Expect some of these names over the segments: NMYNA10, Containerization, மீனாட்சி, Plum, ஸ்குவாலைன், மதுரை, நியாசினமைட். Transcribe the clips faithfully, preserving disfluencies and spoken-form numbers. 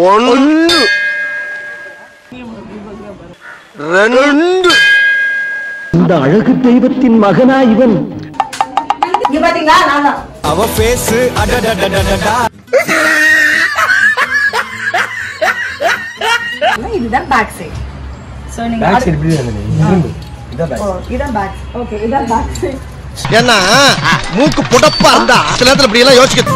One, Renund, the Arabic Davidin Magana even. Our face, da da da da da da. No, back side. So, back side, back. Okay, back side. Yana, move put up panda. Tell the Brilla Yoshik.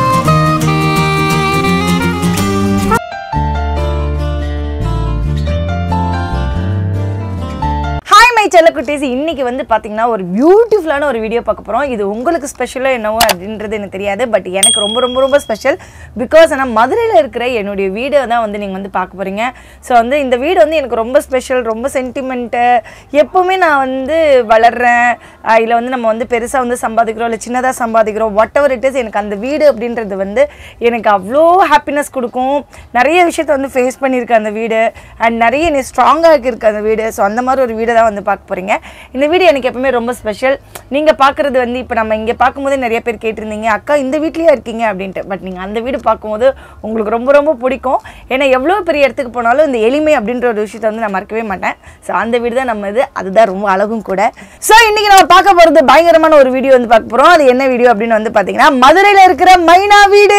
செல்லக்குட்டீஸ் இன்னைக்கு வந்து பாத்தீங்கன்னா ஒரு பியூட்டிஃபுல்லான ஒரு video பார்க்க போறோம். இது உங்களுக்கு ஸ்பெஷலா என்னவோ அப்படின்றது எனக்கு தெரியாது. பட் எனக்கு ரொம்ப ரொம்ப ரொம்ப ஸ்பெஷல் பிகாஸ் நான் மதுரையில இருக்கிற என்னோட வீடியோ தான் வந்து நீங்க வந்து பார்க்க போறீங்க. சோ வந்து இந்த வீடியோ வந்து எனக்கு ரொம்ப ஸ்பெஷல், ரொம்ப சென்டிமெண்ட். எப்பவுமே நான் வந்து வளர்றேன் இல்ல வந்து நம்ம வந்து பெருசா வந்து சம்பாதிக்கிறோம் இல்ல சின்னதா சம்பாதிக்கிறோம் whatever it is, எனக்கு அந்த வீடியோ அப்படின்றது வந்து எனக்கு அவ்ளோ ஹாப்பினஸ் கொடுக்கும். நிறைய விஷயத்தை வந்து ஃபேஸ் பண்ணிருக்க அந்த வீடியோ and நிறைய நீ ஸ்ட்ராங்கா இருக்க அந்த வீடியோ. சோ அந்த மாதிரி ஒரு வீடியோ தான் வந்து போறீங்க. இந்த வீடியோ எனக்கு எப்பவுமே ரொம்ப ஸ்பெஷல். நீங்க பார்க்கிறது வந்து இப்ப நம்ம இங்க பாக்கும்போது நிறைய பேர் கேட்டிருந்தீங்க அக்கா இந்த வீட்லயே இருக்கீங்க அப்படினு. பட் நீங்க அந்த வீடியோ பாக்கும்போது உங்களுக்கு ரொம்ப ரொம்ப பிடிக்கும். ஏனா எவ்வளவு பெரிய இடத்துக்கு போனாலும் இந்த எளிமை அப்படிங்கற ஒரு விஷயத்தை வந்து நான் மறக்கவே மாட்டேன். சோ அந்த வீடியோ தான் நம்ம இது. அதுதான் ரொம்ப அழகும் கூட. சோ இன்னைக்கு நாம பார்க்க போறது பயங்கரமான ஒரு வீடியோ வந்து பார்க்க போறோம். அது என்ன வீடியோ அப்படினு வந்து பாத்தீங்கன்னா மதுரையில இருக்கிற மைனா வீடு.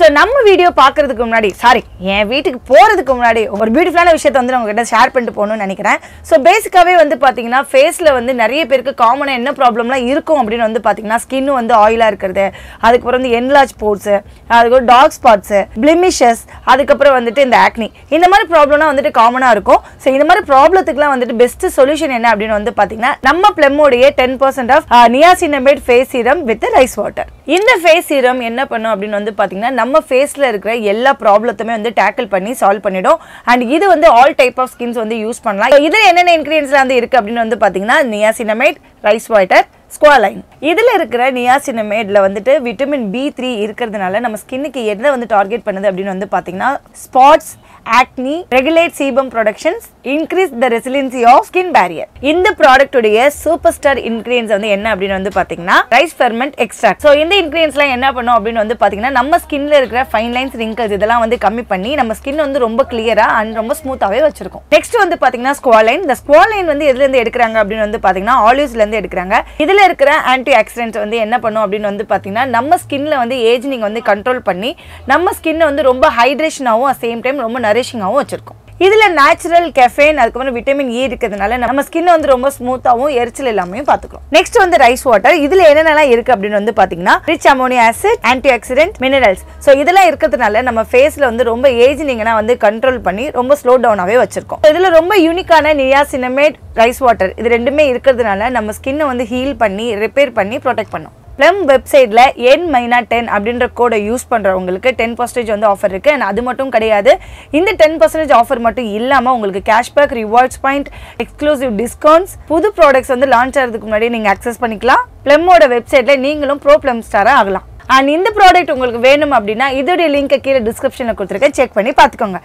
சோ நம்ம வீடியோ பார்க்கிறதுக்கு முன்னாடி சாரி என் வீட்டுக்கு போறதுக்கு முன்னாடி ஒரு பியூட்டிஃபுல்லான விஷயத்தை வந்து நான் உங்க கிட்ட ஷேர் பண்ணிட்டு போணும்னு நினைக்கிறேன். சோ பேசிக்காவே வந்து பாத்தீங்கன்னா ஃபேஸ்ல வந்து நிறைய பேருக்கு காமனா என்ன ப்ராப்ளம்லாம் இருக்கும் அப்படினு வந்து பாத்தீங்கன்னா ஸ்கின் வந்து ஆயிலா இருக்குது, அதுக்கு அப்புறம் வந்து என்லார்ஜ் போர்ஸ், அதுக்கு டார்க் ஸ்பாட்ஸ், பிளெமிஷஸ், அதுக்கு அப்புறம் வந்துட்டு இந்த ஆக்னி, இந்த மாதிரி ப்ராப்ளம்லாம் வந்துட்டு காமனா இருக்கும். சோ இந்த மாதிரி ப்ராப்ளத்துக்குலாம் வந்துட்டு பெஸ்ட் சொல்யூஷன் என்ன அப்படினு வந்து பாத்தீங்கன்னா நம்ம Plum உடைய ten percent of நியாசினமைட் face serum with rice water. இந்த ஃபேஸ் சீரம் என்ன பண்ணும் அப்படினு வந்து பாத்தீங்கன்னா நம்ம ஃபேஸ்ல இருக்கிற எல்லா ப்ராப்ளத்தையுமே வந்து டேக்கிள் பண்ணி சால்வ் பண்ணிடும். அண்ட் இது வந்து ஆல் டைப் ஆஃப் ஸ்கின்ஸ் வந்து யூஸ் பண்ணலாம். இது என்னென்ன இன்கிரியன்ட்ஸ்ல வந்து இருக்கு அப்படினு வந்து பாத்தீங்கன்னா நியாசினமைட், ரைஸ் வாட்டர், ஸ்குவாலைன். இதில் இருக்கிற நியாசினமைடில் வந்துட்டு விட்டமின் பி த்ரீ இருக்கிறதுனால நம்ம ஸ்கின்னுக்கு எதை வந்து டார்கெட் பண்ணுது அப்படின்னு வந்து பார்த்தீங்கன்னா spots, acne, regulate sebum productions, increase the resilience of skin barrier. இந்த ப்ராடக்டுடைய சூப்பர் ஸ்டார் இன்கிரியன்ஸ் வந்து என்ன அப்படின்னு வந்து பார்த்தீங்கன்னா ரைஸ் ஃபெர்மெண்ட் எக்ஸ்ட்ராக்ட். ஸோ இந்த இன்கிரியன்ஸ்லாம் என்ன பண்ணும் அப்படின்னு வந்து பார்த்தீங்கன்னா நம்ம ஸ்கின்ல இருக்கிற ஃபைன் லைன்ஸ், ரிங்கிள்ஸ் இதெல்லாம் வந்து கம்மி பண்ணி நம்ம ஸ்கின் வந்து ரொம்ப கிளியரா அண்ட் ரொம்ப ஸ்மூத்தாகவே வச்சிருக்கும். நெக்ஸ்ட் வந்து பார்த்தீங்கன்னா ஸ்குவாலைன். இந்த ஸ்குவாலைன் வந்து எதுல இருந்து எடுக்கிறாங்க அப்படின்னு வந்து பார்த்தீங்கன்னா ஆலிவ்ஸ்ல இருந்து எடுக்கிறாங்க. இதில் இருக்கிற ஆன்டி ஆக்சிடென்ட்ஸ் வந்து என்ன பண்ணும் அப்படின்னு வந்து பார்த்தீங்கன்னா நம்ம ஸ்கின்ல வந்து ஏஜ்னிங் வந்து கண்ட்ரோல் பண்ணி நம்ம ஸ்கின்னை வந்து ரொம்ப ஹைட்ரேஷனாகவும் அட் சேம் டைம் ரொம்ப நரிஷிங்காகவும் வச்சிருக்கும். இதில் நேச்சுரல் கெஃபைன், அதுக்கப்புறம் விட்டமின் ஏ இருக்கிறதுனால நம்ம ஸ்கின் வந்து ரொம்ப ஸ்மூத்தாகவும் எரிச்சல் எல்லாமே பார்த்துக்கிறோம். நெக்ஸ்ட் வந்து ரைஸ் வாட்டர். இதில் என்னென்னலாம் இருக்குது அப்படின்னு வந்து பார்த்தீங்கன்னா rich ammonia acid, antioxidant, minerals. So இதெல்லாம் இருக்கிறதுனால நம்ம ஃபேஸில் வந்து ரொம்ப ஏஜ்னிங்னா வந்து கண்ட்ரோல் பண்ணி ரொம்ப ஸ்லோ டவுனாகவே வச்சிருக்கோம். இதில் ரொம்ப யூனிக்கான நியாசினமைட், ரைஸ் வாட்டர் இது ரெண்டுமே இருக்கிறதுனால நம்ம ஸ்கின்னை வந்து ஹீல் பண்ணி ரிப்பேர் பண்ணி ப்ரொடெக்ட் பண்ணும். Plum வெப்சைட்ல N M Y N A ten அப்படின்ற கோடை யூஸ் பண்றவங்களுக்கு ten percent வந்து ஆஃபர் இருக்கு. அண்ட் அது மட்டும் கிடையாது, இந்த ten percent ஆஃபர் மட்டும் இல்லாம உங்களுக்கு cashback, rewards point, exclusive discounts, புது ப்ராடக்ட்ஸ் வந்து லான்ச் ஆகிறதுக்கு முன்னாடி நீங்க அக்சஸ் பண்ணிக்கலாம். Plumோட வெப்சைட்ல நீங்களும் ப்ரோ Plum ஸ்டாரா ஆகலாம். அண்ட் இந்த ப்ராடக்ட் உங்களுக்கு வேணும் அப்படின்னா இதோடைய லிங்க்கை கீழே டிஸ்கிரிப்ஷனில் கொடுத்துருக்கேன், செக் பண்ணி பார்த்துக்கோங்க.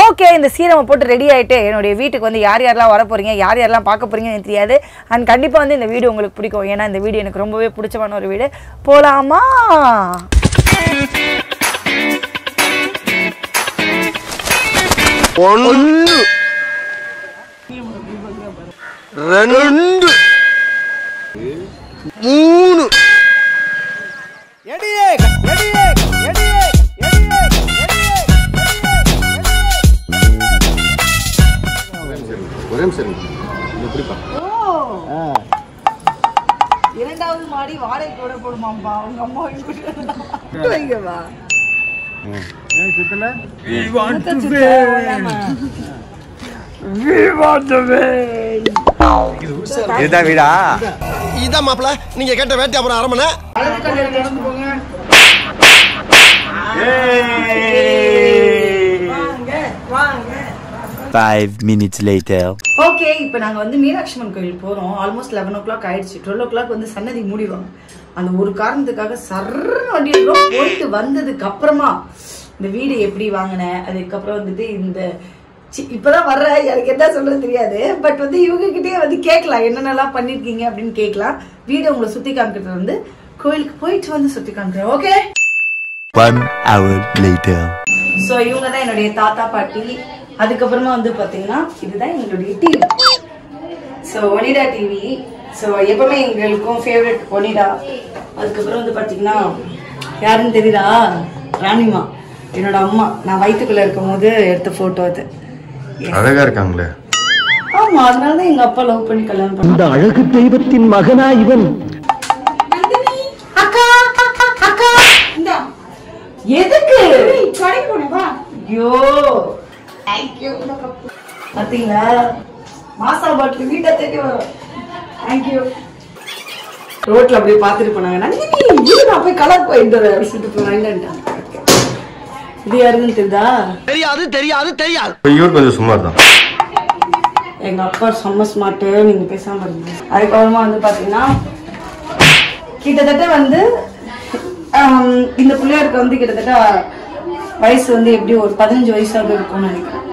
ஓகே, இந்த சீரமை போட்டு ரெடி ஆகிட்டு என்னுடைய வீட்டுக்கு வந்து யார் யாரெல்லாம் வர போகிறீங்க, யார் யாரெல்லாம் பார்க்க போகிறீங்கன்னு எனக்கு தெரியாது. அண்ட் கண்டிப்பாக வந்து இந்த வீடியோ உங்களுக்கு பிடிக்கும். ஏன்னா இந்த வீடியோ எனக்கு ரொம்பவே பிடிச்சமான ஒரு வீடியோ. போகலாமா? ஒன்று, ரெண்டு, மூணு. இரண்டாவது மாடி வாடகை கூட போடுமாம்பா உங்க அம்மா வீட்டுக்குவா. இதுதான் வீடா? இதுதான் மாப்பிள்ள நீங்க கேட்ட வேட்டை. அப்புறம் அரை மணி five minutes later. ஓகே, இப்போ நாங்க வந்து மீனாட்சிமன் கோயில் போறோம். ஆல்மோஸ்ட் eleven o'clock ஆயிடுச்சு. twelve o'clock வந்து சன்னதி மூடிடுவாங்க. அந்த ஒரு காரணத்துக்காக சர்றன்னு வண்டியில போயிட்டு வந்ததுக்கு அப்புறமா இந்த வீடு எப்படி வாங்கினேன், அதுக்கப்புறம் வந்துட்டு இந்த இப்பதான் வர்ற எனக்கு என்ன சொல்றது தெரியாது. பட் வந்து இவங்க கிட்டே வந்து கேட்கலாம் என்னென்னலாம் பண்ணிருக்கீங்க அப்படின்னு கேட்கலாம். வீடு உங்களை சுத்தி காமிக்கிட்டு வந்து கோயிலுக்கு போயிட்டு வந்து சுத்தி காமிக்கிறேன். Okay, one hour later. So இவங்க தான் என்னோட தாத்தா பாட்டி அதுக்கு அப்புறமா வந்து பாத்தீங்கன்னா இதுதான் எங்களோட TV So Oneida T V So எப்பமே எங்களுக்கும் ஃபேவரட் Oneida அதுக்கு அப்புறம் வந்து பாத்தீங்கன்னா யாருன்னு தெரியுதா ராணிமா என்னோட அம்மா நான் வயித்துக்குள்ள இருக்கும்போது எடுத்த போட்டோ அது அழகா இருக்காங்களே ஆமா அதனால தான் எங்க அப்பா லவ் பண்ணி கல்யாணம் பண்ணாரு இந்த அழகு தெய்வத்தின் மகனா இவன் எதுக்கு கடை போடு வா ஐயோ थैंक यू பாத்தீங்களா மாசா பாட்டில வீட்டை தேடி வர थैंक यू ரோட்ல அப்படியே பாத்துட்டு போனாங்க நான் இது நான் போய் கலர் போயிட்டு வர அப்படிட்டு போறாங்கடா இது யாருன்னு தெரியுதா தெரியாது தெரியாது தெரியாது இவர் கொஞ்சம் சுமார் தான் எங்க அப்பா சம்ம ஸ்மார்ட் நீங்க பேசாம இருங்க அதுக்கு அப்புறமா வந்து பாத்தீங்கன்னா கிட்டத்தட்ட வந்து இந்த புள்ளையருக்கு வந்து கிட்டத்தட்ட வயசு வந்து எப்படி ஒரு பதினஞ்சு வயசாக இருக்கும்னு நினைக்கிறேன்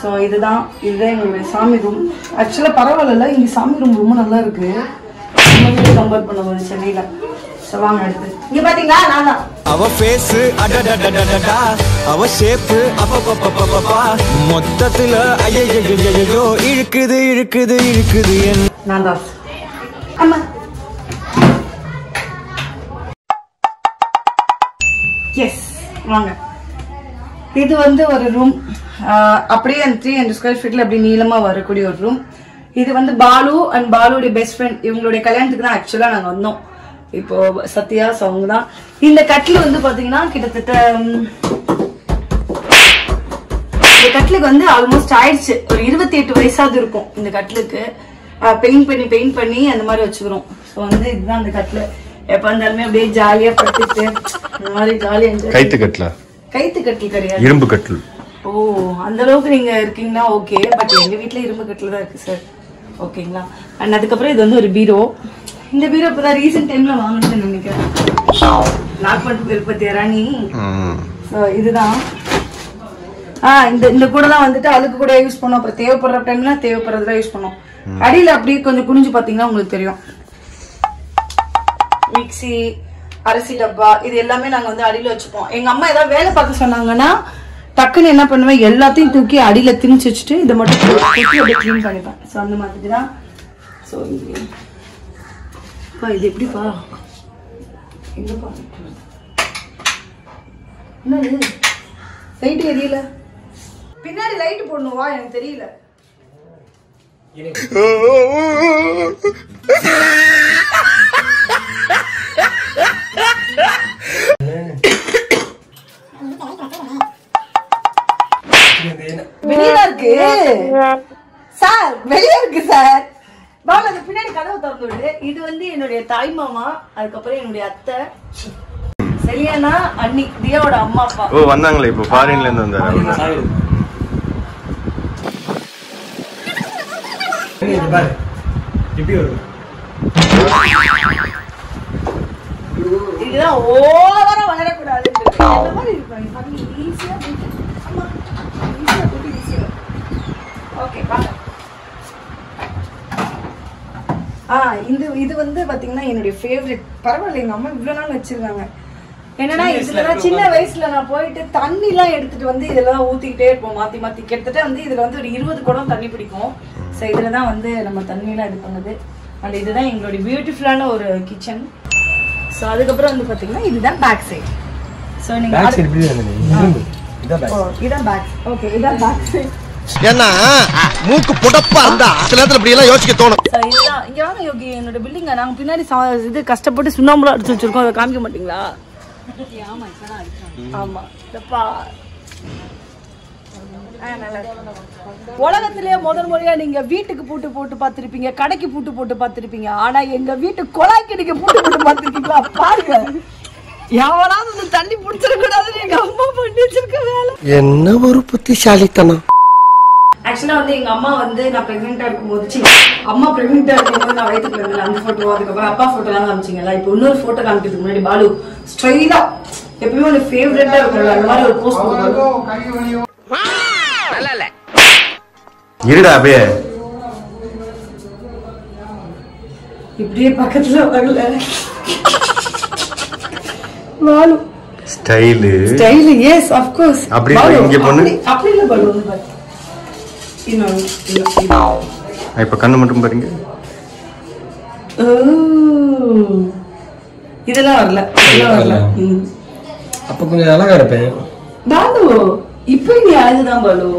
ஸோ இதுதான் இதுதான் எங்களுடைய சாமி ரூம் ஆக்சுவலாக பரவாயில்ல இங்கே சாமி ரூம் ரொம்ப நல்லா இருக்கு கம்பேர் பண்ணும்போது சென்னையில் ஸோ வாங்க எடுத்து இங்கே பார்த்தீங்களா நான் தான் அவ ஃபேஸு அடடடடடடா அவ ஷேப்பு அப்பப்பப்பப்பப்பா மொத்தத்தில் ஐயோ இழுக்குது இழுக்குது இழுக்குது என்ன நான் தான் ஆமாம் எஸ் வாங்க இது வந்து ஒரு ரூம் அப்படியே த்ரீ ஹண்ட்ரட் ஸ்கொயர் ஃபீட்ல அப்படி நீளமா வரக்கூடிய ஒரு ரூம் இது வந்து பாலு அண்ட் பாலுடைய பெஸ்ட் ஃப்ரெண்ட் இவங்களுடைய கல்யாணத்துக்கு தான் ஆக்சுவலா நாங்க வந்தோம் இப்போ சத்யா சவுங்க தான் இந்த கட்டில் வந்து பாத்தீங்கன்னா கிட்டத்தட்ட இந்த கட்டிலுக்கு வந்து ஆல்மோஸ்ட் ஆயிடுச்சு ஒரு இருபத்தி எட்டு வயசாவது இருக்கும் இந்த கட்டிலுக்கு பெயிண்ட் பண்ணி பெயிண்ட் பண்ணி அந்த மாதிரி வச்சுக்கிறோம் ஸோ வந்து இதுதான் அந்த கட்டில் எப்ப இருந்தாலுமே அப்படியே ஜாலியா படுத்துட்டு இந்த மாதிரி ஜாலியா கைத்து கட்டல கைத்து கட்டில் கிடையாது இரும்பு கட்டில் ஓ அந்த அளவுக்கு நீங்க இருக்கீங்கன்னா ஓகே பட் எங்க வீட்டுல இரும்பு கட்டில் தான் இருக்கு சார் ஓகேங்களா அண்ட் அதுக்கப்புறம் இது வந்து ஒரு பீரோ இந்த பீரோ இப்பதான் ரீசெண்ட் டைம்ல வாங்கணும்னு நினைக்கிறேன் நாகப்பட்டினம் திருப்பதி ராணி இதுதான் ஆஹ் இந்த இந்த கூட தான் வந்துட்டு அதுக்கு கூட யூஸ் பண்ணோம் அப்புறம் தேவைப்படுற டைம்ல தேவைப்படுறதுதான் யூஸ் பண்ணோம் அடியில அப்படியே கொஞ்சம் குனிஞ்சு பாத்தீங்கன்னா உங்களுக்கு தெரியும் மிக்சி அரிசி டப்பா இது எல்லாமே நாங்க வந்து அடியில வச்சுப்போம் எங்க அம்மா ஏதாவது வேலை பார்க்க சொன்னாங்கன்னா டக்குன்னு என்ன பண்ணுவேன் எல்லாத்தையும் தூக்கி அடியில திணிச்சு வச்சுட்டு இதை மட்டும் தூக்கி அப்படியே கிளீன் பண்ணிப்பேன் ஸோ அந்த மாதிரி தான் ஸோ இப்போ இது எப்படிப்பா எங்கப்பா என்ன லைட்டு எரியல பின்னாடி லைட்டு போடணுவா எனக்கு தெரியல வெளியில இருக்கு சார் வெளியே இருக்கு சார் பாலா பின்னாடி கதவு திறந்து விடு இது வந்து என்னுடைய தாய் மாமா அதுக்கப்புறம் என்னுடைய அத்தை சரியானா அண்ணி தியாவோட அம்மா அப்பா ஓ வந்தாங்களே இப்போ ஃபாரின்ல இருந்து வந்தாரு இது பாரு இப்படி வரும் இதுதான் ஓவரா வளரக்கூடாது இந்த மாதிரி இருப்பாங்க பாருங்க ஈஸியா அம்மா ஈஸியா போட்டு ஈஸியா ஓகே பாருங்க ஆ இந்த இது வந்து பாத்தீங்கன்னா என்னோட ஃபேவரட் பரவாயில்ல எங்க அம்மா இவ்வளவு நாள் வச்சிருக்காங்க என்னன்னா இதுல சின்ன வயசுல நான் போயிட்டு தண்ணி எல்லாம் எடுத்துட்டு வந்து இதெல்லாம் ஊத்திக்கிட்டே இருப்போம் மாத்தி மாத்தி கிட்டத்தட்ட வந்து இதுல வந்து ஒரு இருபது குடம் தண்ணி பிடிக்கும் ஸோ இதுலதான் வந்து நம்ம தண்ணி எல்லாம் இது பண்ணுது அண்ட் இதுதான் எங்களோட பியூட்டிஃபுல்லான ஒரு கிச்சன் சோ அதுக்கப்புறம் வந்து பாத்தீங்கன்னா இதுதான் பேக் சைடு சோ நீங்க பேக் சைடு இப்படி வந்துருங்க இதான் பேக் இதான் பேக் ஓகே இதான் பேக் சைடு என்ன மூக்கு புடப்பா இருந்தா சில நேரத்துல இப்படி எல்லாம் யோசிக்க தோணும் சோ இதான் இங்க வாங்க யோகி என்னோட பில்டிங் நாங்க பின்னாடி இது கஷ்டப்பட்டு சுண்ணாம்புல அடிச்சு வச்சிருக்கோம் அத காமிக்க மாட்டீங்களா ஆமா இப்பதான் அடிச்சாங்க ஆமா தப்பா உலகத்திலேயே முதல் முறையா நீங்க வீட்டுக்கு பூட்டு போட்டு பாத்திருப்பீங்க கடைக்கு பூட்டு போட்டு பாத்திருப்பீங்க ஆனா எங்க வீட்டு குழாய்க்கு நீங்க பூட்டு போட்டு பாத்திருக்கீங்களா பாருங்க எவனாவது தண்ணி பிடிச்சிடக்கூடாதுன்னு எங்க அம்மா பண்ணி வச்சிருக்க வேலை என்ன ஒரு புத்திசாலித்தனம் ஆக்சுவலா வந்து எங்க அம்மா வந்து நான் பிரெக்னெண்டா இருக்கும் போது அம்மா பிரெக்னெண்டா இருக்கும் போது நான் வயிற்றுல இருந்தேன் அந்த போட்டோ அதுக்கப்புறம் அப்பா போட்டோ எல்லாம் காமிச்சிங்களா இப்ப இன்னொரு போட்டோ காமிக்கிறதுக்கு முன்னாடி பாலு ஸ்ட்ரெயிட்டா எப்பயுமே ஒரு ஃபேவரட்டா இருக்கும் அந்த மாதிரி ஒரு போஸ்ட் போடுவாங்க இருடா அப்படியே இப்படியே பக்கத்துல வரல Style. Style, yes, of course. Apni la balu. You know, you know. Ay, pakannu mattum paringa. Oh. Idella varala. Idella varala. Appo konja alaga irupen. Balu, ipo ni alaga dhaan balu.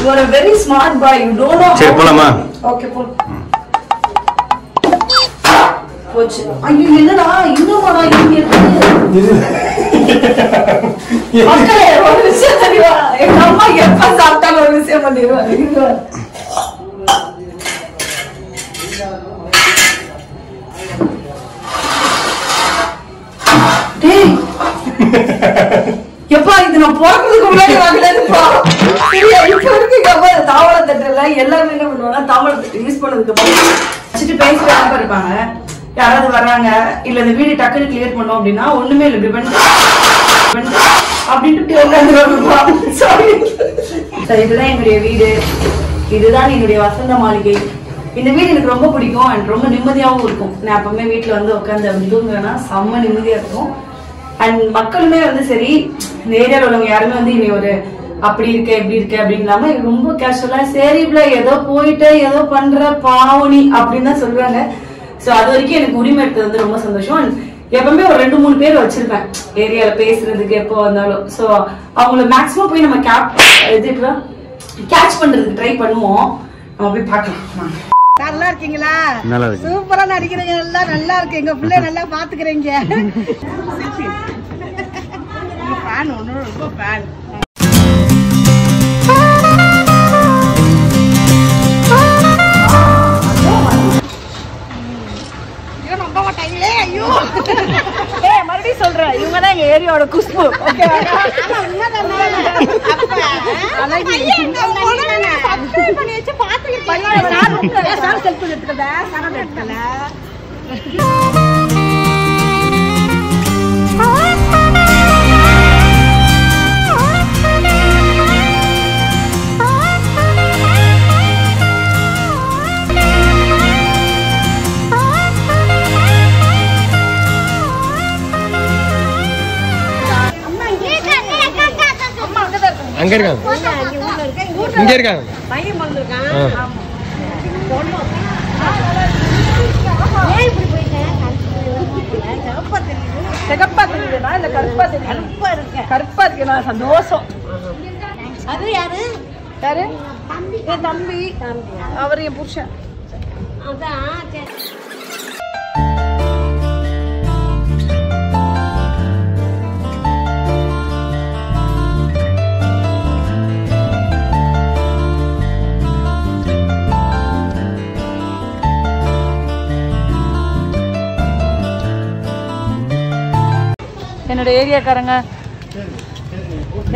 You are a very smart boy. You don't know. Seri polama. Okay, pol. Coach, are you in there? Are you know what I am here? மக்களே ஒரு விஷயம் தெரியுமா, எங்க அம்மா எப்ப சாப்பிட்டாலும் ஒரு விஷயம் பண்ணிடுவா. எப்பா இது நான் போறதுக்கு முன்னாடி வாங்கலப்பா, இப்ப இருக்குங்கப்பா தாவளை தட்டுல எல்லாமே என்ன பண்ணுவோம்னா தாவளை தட்டு யூஸ் பண்ணதுக்கு அப்புறம் வச்சுட்டு பேசி ஆரம்பி இருப்பாங்க. யாராவது வர்றாங்க இல்ல இந்த வீடு டக்குனு கிளியர் பண்ணோம் அப்படின்னா ஒண்ணுமே இல்ல டிபெண்ட் அப்படின்ட்டு இதுதான் என்னுடைய வீடு, இதுதான் என்னுடைய வசந்த மாளிகை. இந்த வீடு எனக்கு ரொம்ப பிடிக்கும் அண்ட் ரொம்ப நிம்மதியாகவும் இருக்கும். நான் எப்பவுமே வீட்டுல வந்து உட்காந்து அப்படின்னா செம்ம நிம்மதியா இருக்கும். அண்ட் மக்களுமே வந்து சரி, இந்த ஏரியாவில் உள்ளவங்க யாருமே வந்து இனி ஒரு அப்படி இருக்க எப்படி இருக்க அப்படின்னு இல்லாம ரொம்ப கேஷுவலா சரி இப்ப ஏதோ போயிட்டு ஏதோ பண்ற பாவனி அப்படின்னு தான் சொல்றாங்க. சோ அது வரைக்கும் எனக்கு உரிமை எடுத்தது வந்து ரொம்ப சந்தோஷம். அண்ட் எப்பவுமே ஒரு ரெண்டு மூணு பேர் வச்சிருப்பேன் ஏரியால பேசுறதுக்கு எப்போ வந்தாலும். சோ அவங்கள மேக்ஸிமம் போய் நம்ம கேப் எதுக்குல கேட்ச் பண்றதுக்கு ட்ரை பண்ணுவோம். நம்ம போய் பார்க்கலாம். நல்லா இருக்கீங்களா? சூப்பரா நடிக்கிறீங்க, எல்லாம் நல்லா இருக்கு. எங்க பிள்ளை நல்லா பாத்துக்கிறீங்க. ஃபேன் ஒன்னு ரொம்ப ஃபேன். ஏரியோட குஷ்பு அங்க இருக்காங்க, இங்க இருக்காங்க, பையன் வந்திருக்கான். ஆமா ஏய் இப்படி போயிட்டேன். கருப்பா தெரியுது, கருப்பா தெரியுதுடா. இந்த கருப்பா தெரியுது, கருப்பா இருக்கு, கருப்பா இருக்கு. நான் சந்தோஷம். அது யாரு யாரு தம்பி, ஏ தம்பி அவர் என் புருஷன். அதான் என்னோட ஏரியாக்காரங்க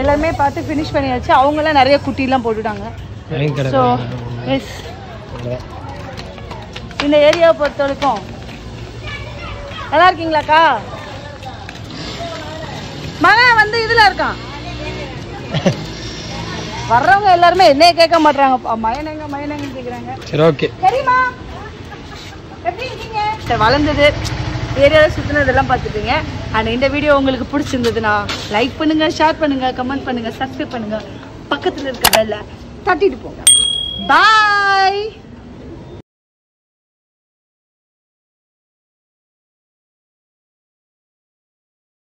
எல்லாருமே பார்த்து ஃபினிஷ் பண்ணியாச்சு. அவங்களாம் நிறைய குட்டிலாம் போட்டுட்டாங்க. ஸோ எஸ், இந்த ஏரியாவை பொறுத்த வரைக்கும் நல்லா இருக்கீங்களாக்கா? மகன் வந்து இதில் இருக்கான். வர்றவங்க எல்லாருமே என்னைய கேட்க மாட்டாங்க, மயனங்க மயனங்கன்னு கேட்குறாங்க. சரிம்மா எப்படி இருக்கீங்க? சரி, வளர்ந்தது ஏரியாவில் சுற்றினதெல்லாம் பார்த்துட்டுங்க. அண்ட் இந்த வீடியோ உங்களுக்கு பிடிச்சிருந்ததுன்னா லைக் பண்ணுங்கள், ஷேர் பண்ணுங்கள், கமெண்ட் பண்ணுங்கள், சப்ஸ்கிரைப் பண்ணுங்கள், பக்கத்தில் இருக்கிறதில்ல தட்டிட்டு போங்க. பாய்.